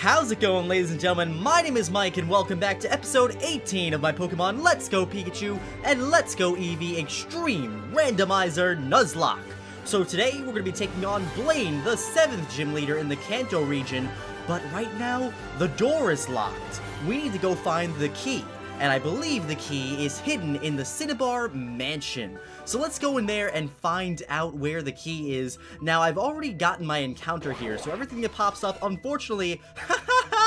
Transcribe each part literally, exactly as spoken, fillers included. How's it going, ladies and gentlemen? My name is Mike, and welcome back to episode eighteen of my Pokemon Let's Go Pikachu and Let's Go Eevee Extreme Randomizer Nuzlocke. So today, we're going to be taking on Blaine, the seventh gym leader in the Kanto region, but right now, the door is locked. We need to go find the key, and I believe the key is hidden in the Cinnabar Mansion. So let's go in there and find out where the key is. Now, I've already gotten my encounter here, so everything that pops up, unfortunately,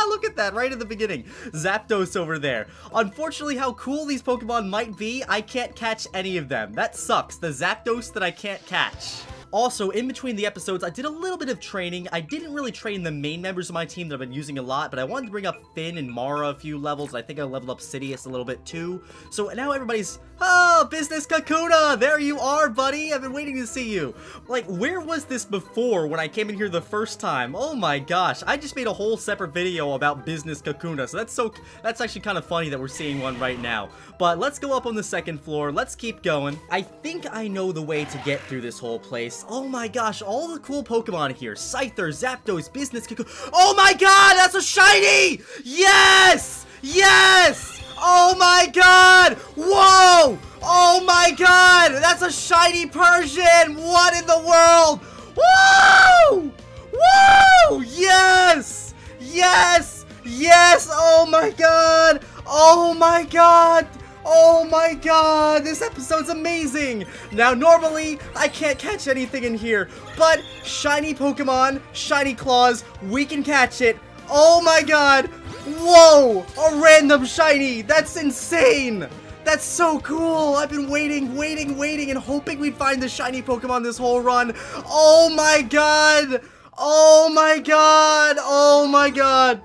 look at that right at the beginning. Zapdos over there. Unfortunately, how cool these Pokemon might be, I can't catch any of them. That sucks, the Zapdos that I can't catch. Also, in between the episodes, I did a little bit of training. I didn't really train the main members of my team that I've been using a lot, but I wanted to bring up Finn and Mara a few levels. I think I leveled up Sidious a little bit too. So now everybody's, oh, Business Kakuna! There you are, buddy! I've been waiting to see you! Like, where was this before when I came in here the first time? Oh my gosh, I just made a whole separate video about Business Kakuna, so that's so, that's actually kind of funny that we're seeing one right now. But let's go up on the second floor, let's keep going. I think I know the way to get through this whole place. Oh my gosh, all the cool Pokemon here. Scyther, Zapdos, Business Kakuna. Oh my god, that's a shiny! Yes! Yes! Oh my god! Whoa! Oh my god! That's a shiny Persian! What in the world? Woo! Woo! Yes! Yes! Yes! Oh my god! Oh my god! Oh my god, this episode's amazing! Now, normally, I can't catch anything in here, but shiny Pokemon, shiny claws, we can catch it. Oh my god! Whoa! A random shiny! That's insane! That's so cool! I've been waiting, waiting, waiting, and hoping we'd find the shiny Pokemon this whole run. Oh my god! Oh my god! Oh my god!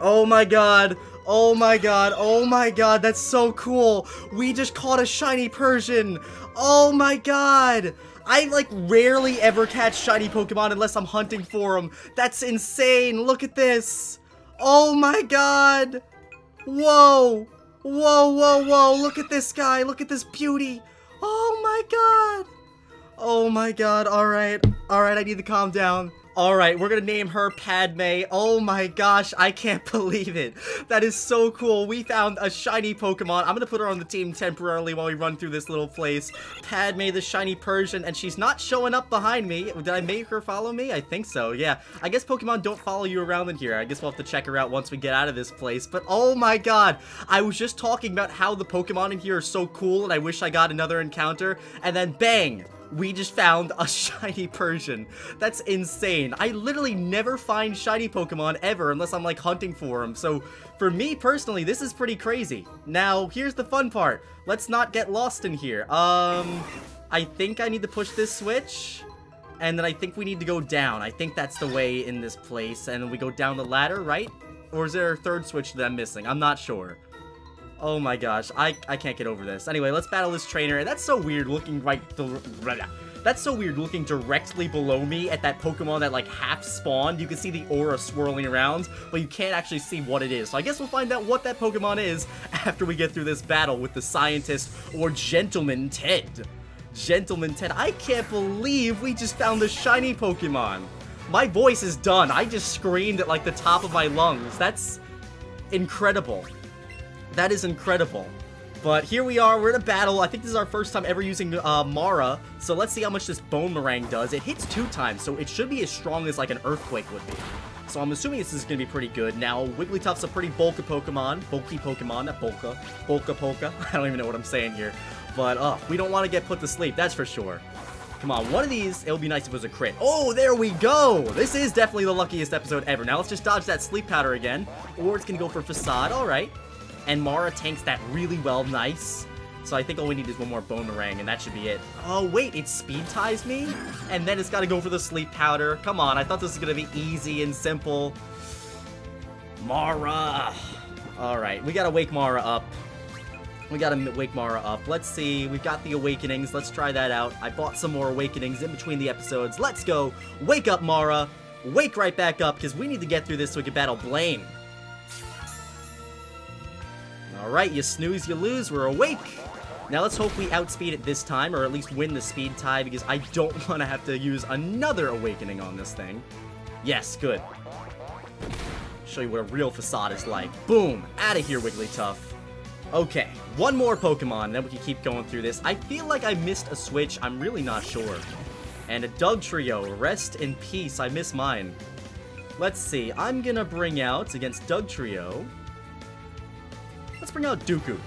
Oh my god! Oh my god, oh my god, that's so cool. We just caught a shiny Persian. Oh my god. I, like, rarely ever catch shiny Pokemon unless I'm hunting for them. That's insane. Look at this. Oh my god. Whoa. Whoa, whoa, whoa. Look at this guy. Look at this beauty. Oh my god. Oh my god. All right. All right, I need to calm down. Alright, we're gonna name her Padmé. Oh my gosh, I can't believe it. That is so cool. We found a shiny Pokemon. I'm gonna put her on the team temporarily while we run through this little place. Padmé, the shiny Persian, and she's not showing up behind me. Did I make her follow me? I think so, yeah. I guess Pokemon don't follow you around in here. I guess we'll have to check her out once we get out of this place. But oh my god, I was just talking about how the Pokemon in here are so cool and I wish I got another encounter, and then bang! We just found a shiny Persian. That's insane. I literally never find shiny Pokemon ever unless I'm, like, hunting for them. So for me personally, this is pretty crazy. Now, here's the fun part. Let's not get lost in here. Um, I think I need to push this switch. And then I think we need to go down. I think that's the way in this place. And we go down the ladder, right? Or is there a third switch that I'm missing? I'm not sure. Oh my gosh, I, I can't get over this. Anyway, let's battle this trainer, and that's so weird looking right... That's so weird looking directly below me at that Pokemon that, like, half-spawned. You can see the aura swirling around, but you can't actually see what it is. So I guess we'll find out what that Pokemon is after we get through this battle with the scientist or Gentleman Ted. Gentleman Ted, I can't believe we just found the shiny Pokemon. My voice is done. I just screamed at, like, the top of my lungs. That's incredible. That is incredible. But here we are, we're in a battle. I think this is our first time ever using uh, Mara, so let's see how much this Bone Meringue does. It hits two times, so it should be as strong as, like, an Earthquake would be. So I'm assuming this is going to be pretty good. Now, Wigglytuff's a pretty bulky Pokemon. Bulky Pokemon, not bulka. Bulka Polka. I don't even know what I'm saying here. But, uh, we don't want to get put to sleep, that's for sure. Come on, one of these, it would be nice if it was a crit. Oh, there we go! This is definitely the luckiest episode ever. Now, let's just dodge that Sleep Powder again. Or it's going to go for Facade, alright. And Mara tanks that really well, nice. So I think all we need is one more Bone Meringue, and that should be it. Oh, wait, it speed ties me? And then it's gotta go for the Sleep Powder. Come on, I thought this was gonna be easy and simple. Mara! Alright, we gotta wake Mara up. We gotta wake Mara up. Let's see, we've got the Awakenings. Let's try that out. I bought some more Awakenings in between the episodes. Let's go! Wake up, Mara! Wake right back up, because we need to get through this so we can battle Blaine. Alright, you snooze, you lose, we're awake! Now let's hope we outspeed it this time, or at least win the speed tie, because I don't want to have to use another Awakening on this thing. Yes, good. show you what a real facade is like. Boom! Out of here, Wigglytuff. Okay, one more Pokemon, and then we can keep going through this. I feel like I missed a Switch. I'm really not sure. And a Dugtrio. Rest in peace. I miss mine. Let's see. I'm gonna bring out, against Dugtrio... Let's bring out Dooku.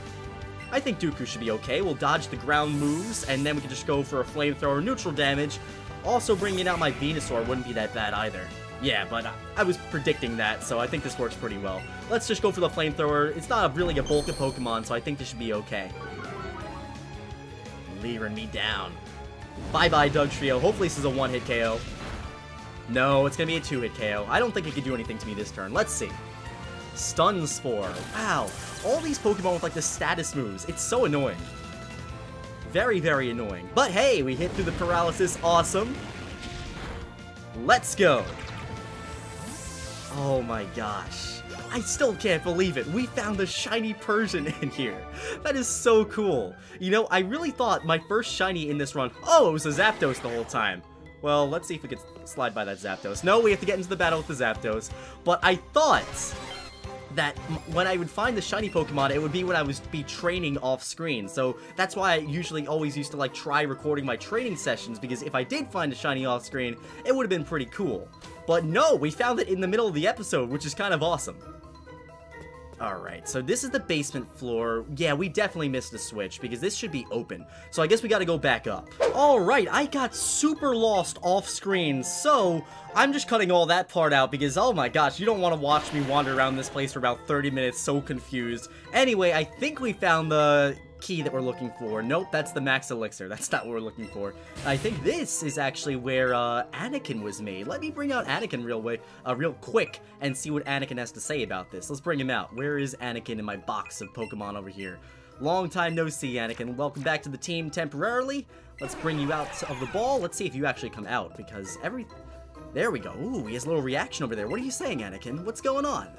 I think Dooku should be okay. We'll dodge the ground moves, and then we can just go for a flamethrower neutral damage. Also, bringing out my Venusaur wouldn't be that bad either. Yeah, but I was predicting that, so I think this works pretty well. Let's just go for the flamethrower. It's not really a bulk of Pokemon, so I think this should be okay. Leering me down. Bye-bye, Dugtrio. Hopefully this is a one-hit K O. No, it's going to be a two-hit K O. I don't think it could do anything to me this turn. Let's see. Stunspore. Wow. All these Pokemon with, like, the status moves. It's so annoying. Very, very annoying. But hey, we hit through the paralysis. Awesome. Let's go. Oh my gosh. I still can't believe it. We found the shiny Persian in here. That is so cool. You know, I really thought my first shiny in this run... Oh, it was a Zapdos the whole time. Well, let's see if we can slide by that Zapdos. No, we have to get into the battle with the Zapdos. But I thought... that when I would find the shiny Pokemon, it would be when I was be training off screen. So that's why I usually always used to like try recording my training sessions, because if I did find a shiny off screen, it would have been pretty cool. But no, we found it in the middle of the episode, which is kind of awesome. Alright, so this is the basement floor. Yeah, we definitely missed a switch, because this should be open. So I guess we gotta go back up. Alright, I got super lost off-screen, so I'm just cutting all that part out, because oh my gosh, you don't want to watch me wander around this place for about thirty minutes, so confused. Anyway, I think we found the key that we're looking for. Nope, that's the Max Elixir. That's not what we're looking for. I think this is actually where uh, Anakin was made. Let me bring out Anakin real way, uh, real quick and see what Anakin has to say about this. Let's bring him out. Where is Anakin in my box of Pokemon over here? Long time no see, Anakin. Welcome back to the team temporarily. Let's bring you out of the ball. Let's see if you actually come out, because every... There we go. Ooh, he has a little reaction over there. What are you saying, Anakin? What's going on?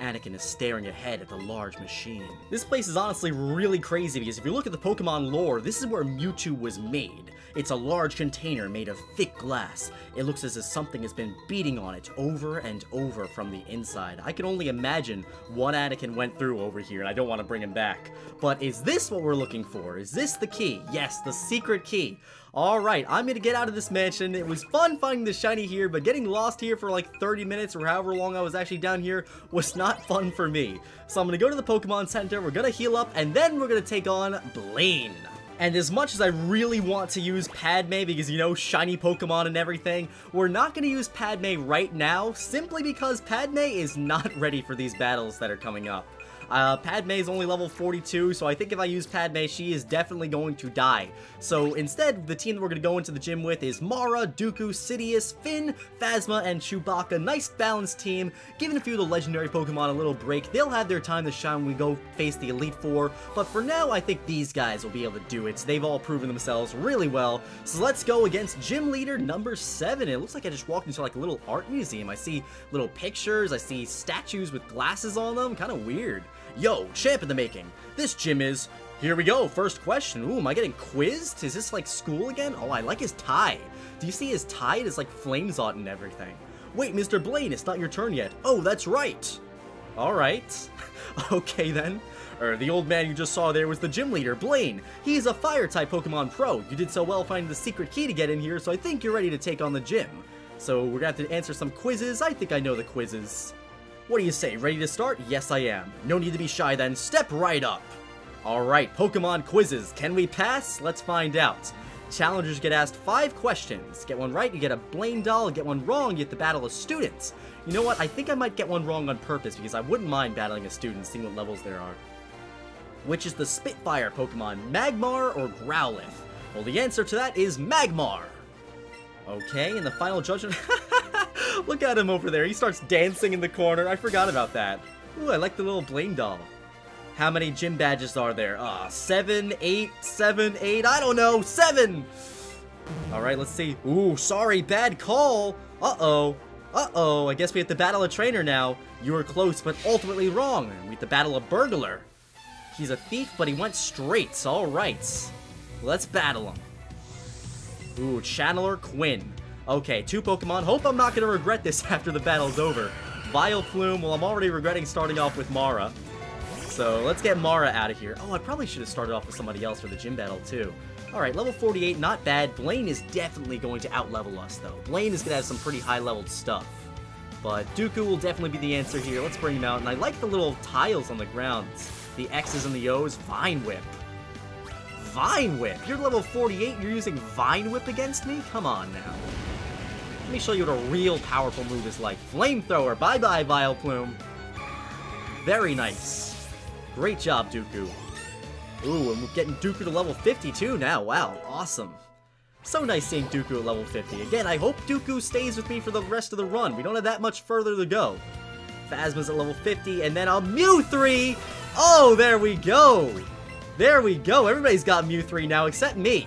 Anakin is staring ahead at the large machine. This place is honestly really crazy, because if you look at the Pokemon lore, this is where Mewtwo was made. It's a large container made of thick glass. It looks as if something has been beating on it over and over from the inside. I can only imagine what Anakin went through over here, and I don't want to bring him back. But is this what we're looking for? Is this the key? Yes, the secret key. Alright, I'm gonna get out of this mansion. It was fun finding the shiny here, but getting lost here for like thirty minutes or however long I was actually down here was not fun for me. So I'm gonna go to the Pokemon Center, we're gonna heal up, and then we're gonna take on Blaine. And as much as I really want to use Padmé, because, you know, shiny Pokemon and everything, we're not going to use Padmé right now, simply because Padmé is not ready for these battles that are coming up. Uh, Padmé is only level forty-two, so I think if I use Padmé, she is definitely going to die. So instead, the team that we're going to go into the gym with is Mara, Dooku, Sidious, Finn, Phasma, and Chewbacca. Nice balanced team, giving a few of the legendary Pokemon a little break. They'll have their time to shine when we go face the Elite Four, but for now, I think these guys will be able to do it. They've all proven themselves really well. So let's go against gym leader number seven. It looks like I just walked into like a little art museum. I see little pictures. I see statues with glasses on them. Kind of weird. Yo, champ in the making. This gym is... Here we go. First question. Ooh, am I getting quizzed? Is this like school again? Oh, I like his tie. Do you see his tie? It is like flames on and everything. Wait, Mister Blaine, it's not your turn yet. Oh, that's right. All right. Okay then. Er, the old man you just saw there was the gym leader, Blaine. He's a fire-type Pokemon Pro. You did so well finding the secret key to get in here, so I think you're ready to take on the gym. So we're gonna have to answer some quizzes. I think I know the quizzes. What do you say? Ready to start? Yes, I am. No need to be shy then. Step right up. All right, Pokemon quizzes. Can we pass? Let's find out. Challengers get asked five questions. Get one right, you get a Blaine doll. Get one wrong, you get to battle a student. You know what? I think I might get one wrong on purpose, because I wouldn't mind battling a student, seeing what levels there are. Which is the Spitfire Pokemon, Magmar or Growlithe? Well, the answer to that is Magmar. Okay, and the final judgment... Look at him over there. He starts dancing in the corner. I forgot about that. Ooh, I like the little Blaine doll. How many gym badges are there? Ah, uh, seven, eight, seven, eight, I don't know, seven! Alright, let's see. Ooh, sorry, bad call. Uh-oh. Uh-oh, I guess we have to battle a trainer now. You were close, but ultimately wrong. We have to battle a burglar. He's a thief, but he went straight. All right. Let's battle him. Ooh, Chandler Quinn. Okay, two Pokemon. Hope I'm not going to regret this after the battle's over. Vileplume. Well, I'm already regretting starting off with Mara. So let's get Mara out of here. Oh, I probably should have started off with somebody else for the gym battle, too. Alright, level forty-eight, not bad. Blaine is definitely going to outlevel us, though. Blaine is going to have some pretty high-leveled stuff. But Dooku will definitely be the answer here. Let's bring him out. And I like the little tiles on the ground. The X's and the O's. Vine Whip. Vine Whip? You're level forty-eight, you're using Vine Whip against me? Come on, now. Let me show you what a real powerful move is like. Flamethrower. Bye-bye, Vileplume. Very nice. Great job, Dooku. Ooh, and we're getting Dooku to level fifty-two now. Wow, awesome. So nice seeing Dooku at level fifty. Again, I hope Dooku stays with me for the rest of the run. We don't have that much further to go. Phasma's at level fifty, and then a Mew three! Oh, there we go! There we go! Everybody's got Mew three now, except me.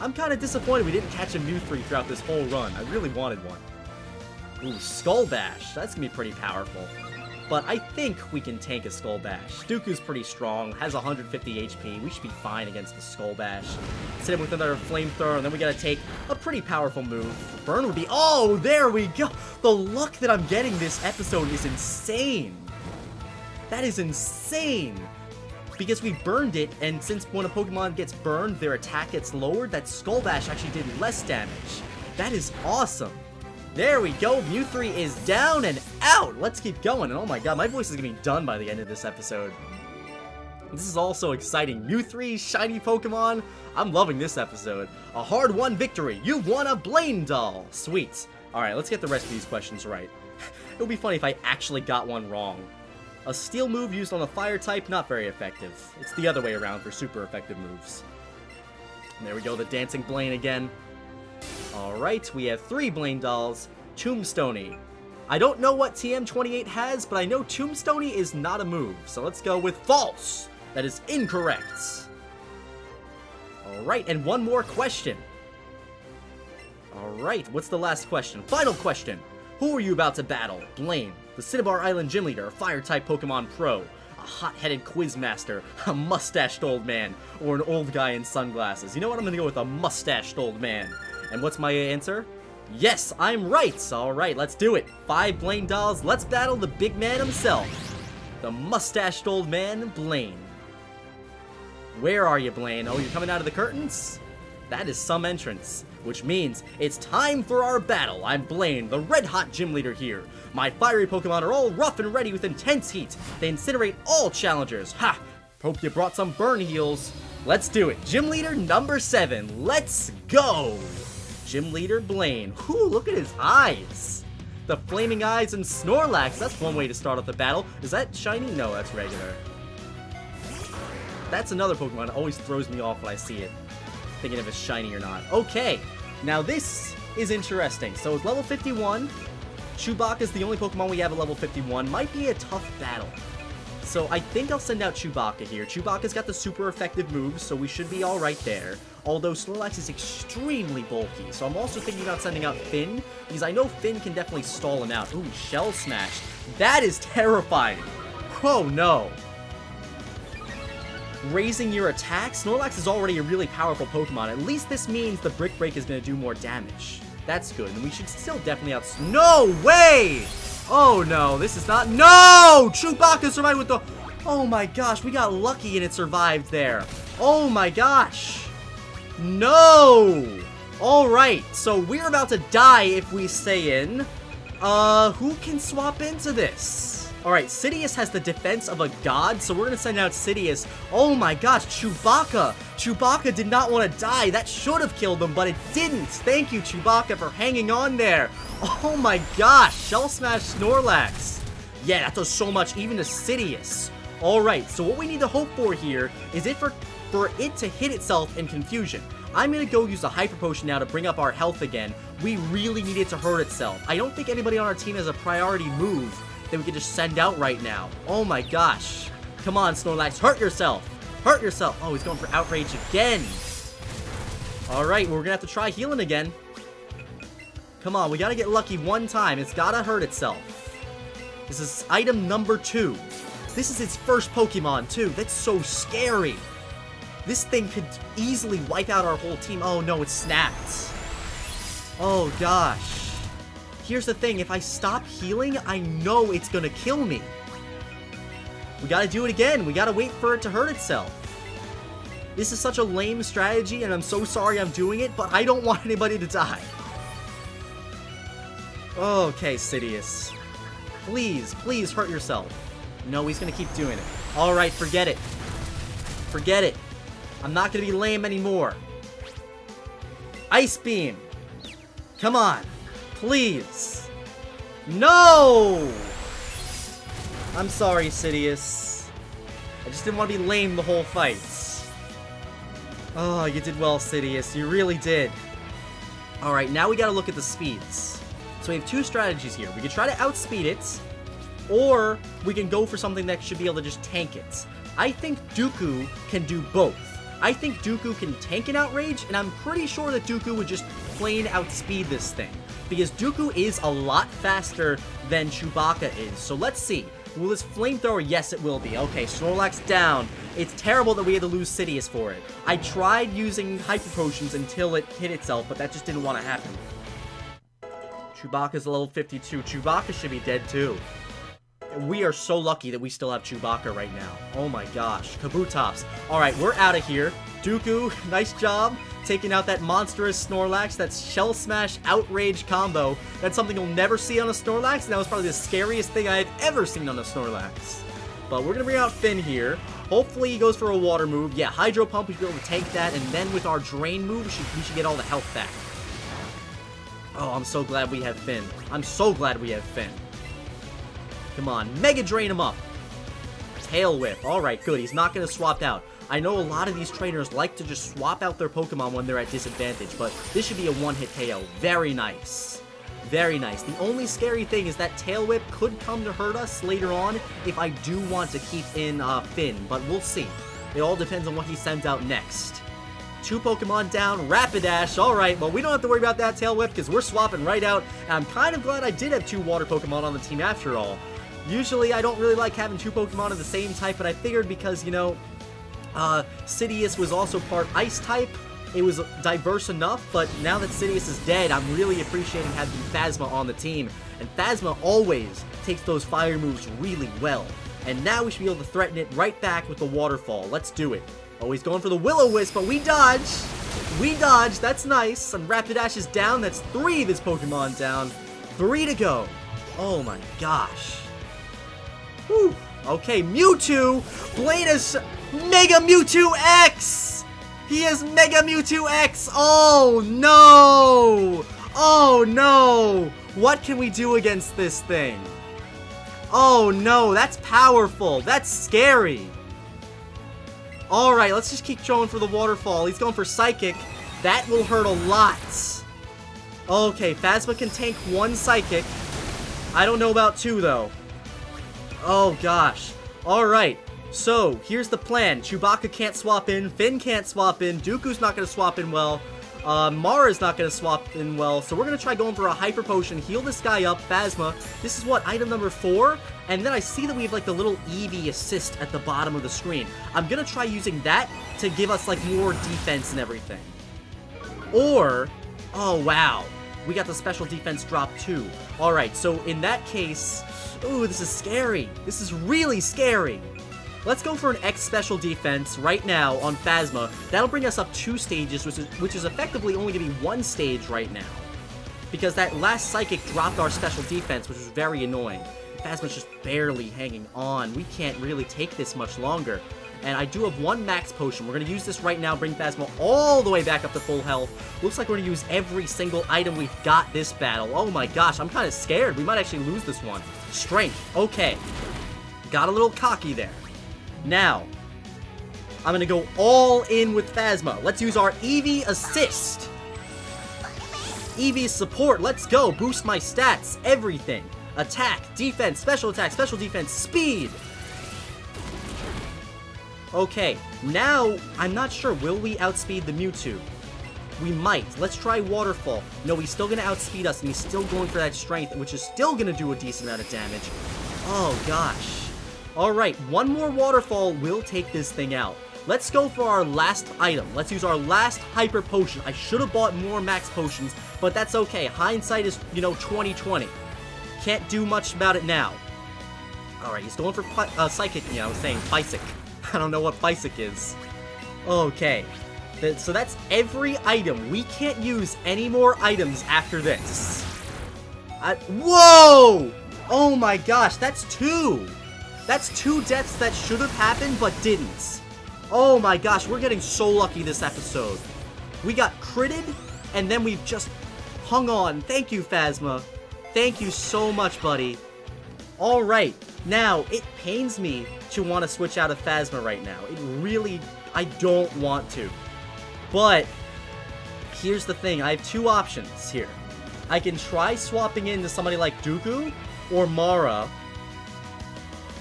I'm kind of disappointed we didn't catch a Mew three throughout this whole run. I really wanted one. Ooh, Skull Bash. That's going to be pretty powerful. But I think we can tank a Skull Bash. Dooku's pretty strong, has one hundred fifty H P. We should be fine against the Skull Bash. Set him with another Flamethrower, and then we gotta take a pretty powerful move. Burn would be- Oh, there we go! The luck that I'm getting this episode is insane! That is insane! Because we burned it, and since when a Pokemon gets burned, their attack gets lowered, that Skull Bash actually did less damage. That is awesome! There we go, Mew three is down and out! Let's keep going, and oh my god, my voice is gonna be done by the end of this episode. This is all so exciting. Mew three, shiny Pokemon, I'm loving this episode. A hard-won victory, you won a Blaine doll! Sweet. Alright, let's get the rest of these questions right. It would be funny if I actually got one wrong. A steel move used on a fire type, not very effective. It's the other way around for super effective moves. And there we go, the dancing Blaine again. Alright, we have three Blaine dolls. Tombstoney. I don't know what T M twenty-eight has, but I know Tombstoney is not a move. So let's go with false. That is incorrect. Alright, and one more question. Alright, what's the last question? Final question. Who are you about to battle? Blaine, the Cinnabar Island gym leader, a fire-type Pokemon pro, a hot-headed quizmaster, a mustached old man, or an old guy in sunglasses. You know what? I'm gonna go with a mustached old man. And what's my answer? Yes, I'm right! Alright, let's do it. Five Blaine dolls, let's battle the big man himself. The mustached old man, Blaine. Where are you, Blaine? Oh, you're coming out of the curtains? That is some entrance. Which means it's time for our battle. I'm Blaine, the red-hot gym leader here. My fiery Pokemon are all rough and ready with intense heat. They incinerate all challengers. Ha! Hope you brought some burn heals. Let's do it. Gym leader number seven. Let's go! Gym leader Blaine. Ooh, look at his eyes. The flaming eyes and Snorlax. That's one way to start off the battle. Is that shiny? No, that's regular. That's another Pokemon that always throws me off when I see it. Thinking if it's shiny or not. Okay. Now this is interesting. So it's level fifty-one. Chewbacca's the only Pokemon we have at level fifty-one. Might be a tough battle. So I think I'll send out Chewbacca here. Chewbacca's got the super effective moves, so we should be all right there. Although Snorlax is extremely bulky, so I'm also thinking about sending out Finn, because I know Finn can definitely stall him out. Ooh, Shell Smash. That is terrifying. Oh, no. Raising your attack? Snorlax is already a really powerful Pokemon. At least this means the Brick Break is going to do more damage. That's good, and we should still definitely out... No way! Oh no, this is not- No! Chewbacca survived with the- Oh my gosh, we got lucky and it survived there. Oh my gosh. No! Alright, so we're about to die if we stay in. Uh, who can swap into this? Alright, Sidious has the defense of a god, so we're gonna send out Sidious. Oh my gosh, Chewbacca! Chewbacca did not want to die. That should have killed him, but it didn't. Thank you, Chewbacca, for hanging on there. Oh my gosh, Shell Smash Snorlax. Yeah, that does so much, even to Sidious. Alright, so what we need to hope for here is it for, for it to hit itself in confusion. I'm going to go use a Hyper Potion now to bring up our health again. We really need it to hurt itself. I don't think anybody on our team has a priority move that we can just send out right now. Oh my gosh. Come on, Snorlax, hurt yourself. Hurt yourself. Oh, he's going for Outrage again. Alright, well, we're going to have to try healing again. Come on, we gotta get lucky one time. It's gotta hurt itself. This is item number two. This is its first Pokemon, too. That's so scary. This thing could easily wipe out our whole team. Oh, no, it snapped. Oh, gosh. Here's the thing, if I stop healing, I know it's gonna kill me. We gotta do it again. We gotta wait for it to hurt itself. This is such a lame strategy, and I'm so sorry I'm doing it, but I don't want anybody to die. Okay, Sidious. Please, please hurt yourself. No, he's gonna keep doing it. Alright, forget it. Forget it. I'm not gonna be lame anymore. Ice Beam. Come on. Please. No! I'm sorry, Sidious. I just didn't want to be lame the whole fight. Oh, you did well, Sidious. You really did. Alright, now we gotta look at the speeds. So we have two strategies here. We can try to outspeed it, or we can go for something that should be able to just tank it. I think Dooku can do both. I think Dooku can tank an outrage, and I'm pretty sure that Dooku would just plain outspeed this thing. Because Dooku is a lot faster than Chewbacca is. So let's see. Will this flamethrower? Yes, it will be. Okay, Snorlax down. It's terrible that we had to lose Sidious for it. I tried using Hyper Potions until it hit itself, but that just didn't want to happen. Chewbacca's level fifty-two. Chewbacca should be dead too. We are so lucky that we still have Chewbacca right now. Oh my gosh. Kabutops. Alright, we're out of here. Dooku, nice job taking out that monstrous Snorlax. That's Shell Smash Outrage combo. That's something you'll never see on a Snorlax, and that was probably the scariest thing I've ever seen on a Snorlax. But we're gonna bring out Finn here. Hopefully he goes for a water move. Yeah, Hydro Pump, we should be able to tank that, and then with our Drain move, we should, we should get all the health back. Oh, I'm so glad we have Finn. I'm so glad we have Finn. Come on, Mega Drain him up. Tail Whip. Alright, good. He's not going to swap out. I know a lot of these trainers like to just swap out their Pokemon when they're at disadvantage, but this should be a one-hit K O. Very nice. Very nice. The only scary thing is that Tail Whip could come to hurt us later on if I do want to keep in uh, Finn, but we'll see. It all depends on what he sends out next. Two Pokemon down, Rapidash. Alright, well, we don't have to worry about that Tail Whip because we're swapping right out. And I'm kind of glad I did have two Water Pokemon on the team after all. Usually, I don't really like having two Pokemon of the same type, but I figured because, you know, uh, Sidious was also part Ice type, it was diverse enough, but now that Sidious is dead, I'm really appreciating having Phasma on the team. And Phasma always takes those fire moves really well. And now we should be able to threaten it right back with the Waterfall. Let's do it. Oh, he's going for the Will-O-Wisp, but we dodge! We dodge, that's nice. And Rapidash is down, that's three of his Pokemon down. Three to go. Oh my gosh. Whew. Okay, Mewtwo! Blaine is Mega Mewtwo X! He is Mega Mewtwo X! Oh no! Oh no! What can we do against this thing? Oh no, that's powerful! That's scary! Alright, let's just keep going for the waterfall. He's going for Psychic. That will hurt a lot. Okay, Phasma can tank one Psychic. I don't know about two though. Oh gosh. Alright, so here's the plan. Chewbacca can't swap in, Finn can't swap in, Dooku's not going to swap in well, uh, Mara's not going to swap in well, so we're going to try going for a Hyper Potion, heal this guy up, Phasma. This is what, item number four? And then I see that we have like the little Eevee assist at the bottom of the screen. I'm going to try using that to give us like more defense and everything. Or, oh wow, we got the special defense drop too. Alright, so in that case... Ooh, this is scary. This is really scary. Let's go for an X special defense right now on Phasma. That'll bring us up two stages, which is, which is effectively only going to be one stage right now. Because that last Psychic dropped our special defense, which was very annoying. Phasma's just barely hanging on. We can't really take this much longer. And I do have one max potion. We're going to use this right now, bring Phasma all the way back up to full health. Looks like we're going to use every single item we've got this battle. Oh my gosh, I'm kind of scared. We might actually lose this one. Strength. Okay. Got a little cocky there. Now, I'm going to go all in with Phasma. Let's use our Eevee assist. Eevee support. Let's go. Boost my stats. Everything. Attack. Defense. Special attack. Special defense. Speed. Okay, now, I'm not sure, will we outspeed the Mewtwo? We might. Let's try Waterfall. No, he's still going to outspeed us, and he's still going for that Strength, which is still going to do a decent amount of damage. Oh, gosh. Alright, one more Waterfall will take this thing out. Let's go for our last item. Let's use our last Hyper Potion. I should have bought more Max Potions, but that's okay. Hindsight is, you know, twenty twenty. Can't do much about it now. Alright, he's going for uh, Psychic. Yeah, I was saying Psychic. I don't know what Psychic is. Okay. Th so that's every item. We can't use any more items after this. I Whoa! Oh my gosh, that's two! That's two deaths that should have happened, but didn't. Oh my gosh, we're getting so lucky this episode. We got critted, and then we've just hung on. Thank you, Phasma. Thank you so much, buddy. Alright, now, it pains me to want to switch out of Phasma right now. It really, I don't want to. But, here's the thing, I have two options here. I can try swapping into somebody like Dooku or Mara,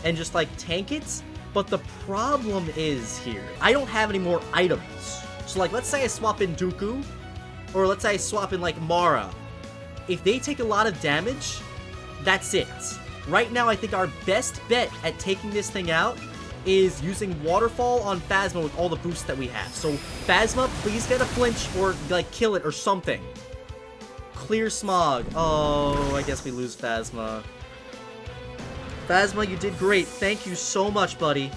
and just like tank it, but the problem is here, I don't have any more items. So like, let's say I swap in Dooku, or let's say I swap in like Mara. If they take a lot of damage, that's it. Right now I think our best bet at taking this thing out is using Waterfall on Phasma with all the boosts that we have. So Phasma, please get a flinch or like kill it or something. Clear Smog. Oh, I guess we lose Phasma. Phasma, you did great. Thank you so much, buddy.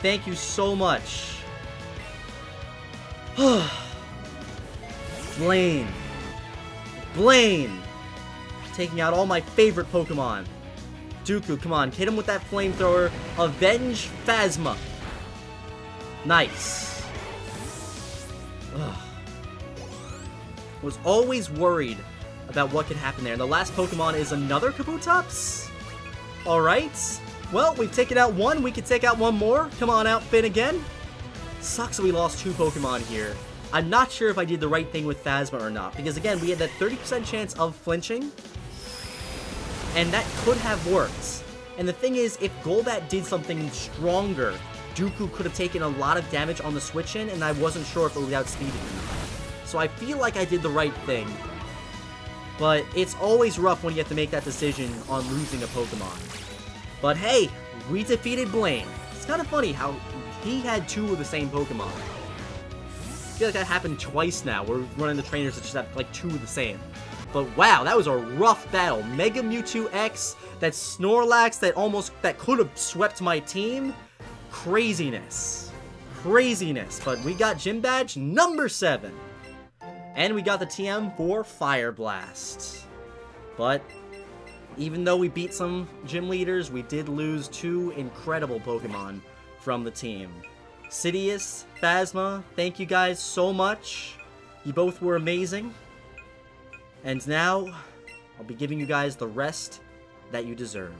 Thank you so much. Blaine. Blaine. Taking out all my favorite Pokemon. Dooku, come on. Hit him with that flamethrower. Avenge Phasma. Nice. Ugh. Was always worried about what could happen there. And the last Pokemon is another Kabutops? Alright. Well, we've taken out one. We could take out one more. Come on out, Finn, again. Sucks that we lost two Pokemon here. I'm not sure if I did the right thing with Phasma or not. Because, again, we had that thirty percent chance of flinching. And that could have worked. And the thing is, if Golbat did something stronger, Dooku could have taken a lot of damage on the switch-in, and I wasn't sure if it would outspeed him. So I feel like I did the right thing. But it's always rough when you have to make that decision on losing a Pokemon. But hey, we defeated Blaine. It's kind of funny how he had two of the same Pokemon. I feel like that happened twice now. We're running the trainers that just have like two of the same. But wow, that was a rough battle. Mega Mewtwo X, that Snorlax that almost, that could have swept my team. Craziness. Craziness. But we got Gym Badge number seven. And we got the T M for Fire Blast. But even though we beat some gym leaders, we did lose two incredible Pokemon from the team. Sidious, Phasma, thank you guys so much. You both were amazing. And now, I'll be giving you guys the rest that you deserve.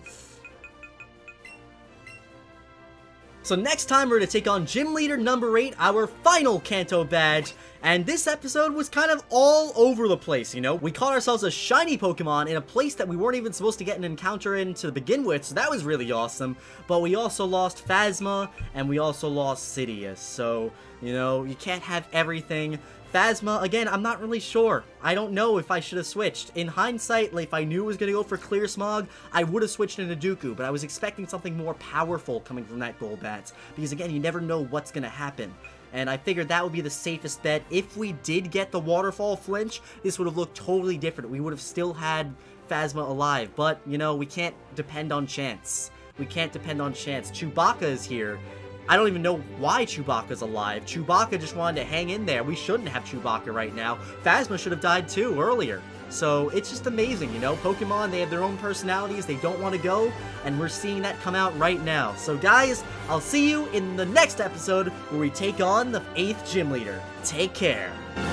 So next time we're going to take on Gym Leader number eight, our final Kanto badge, and this episode was kind of all over the place, you know? We caught ourselves a shiny Pokemon in a place that we weren't even supposed to get an encounter in to begin with, so that was really awesome, but we also lost Phasma, and we also lost Sidious, so, you know, you can't have everything. Phasma, again, I'm not really sure. I don't know if I should have switched. In hindsight, like, if I knew it was going to go for Clear Smog, I would have switched into Dooku, but I was expecting something more powerful coming from that Golbat, because again, you never know what's going to happen. And I figured that would be the safest bet. If we did get the Waterfall flinch, this would have looked totally different. We would have still had Phasma alive, but, you know, we can't depend on chance. We can't depend on chance. Chewbacca is here. I don't even know why Chewbacca's alive. Chewbacca just wanted to hang in there. We shouldn't have Chewbacca right now. Phasma should have died too earlier. So it's just amazing, you know? Pokemon, they have their own personalities. They don't want to go. And we're seeing that come out right now. So guys, I'll see you in the next episode where we take on the eighth Gym Leader. Take care.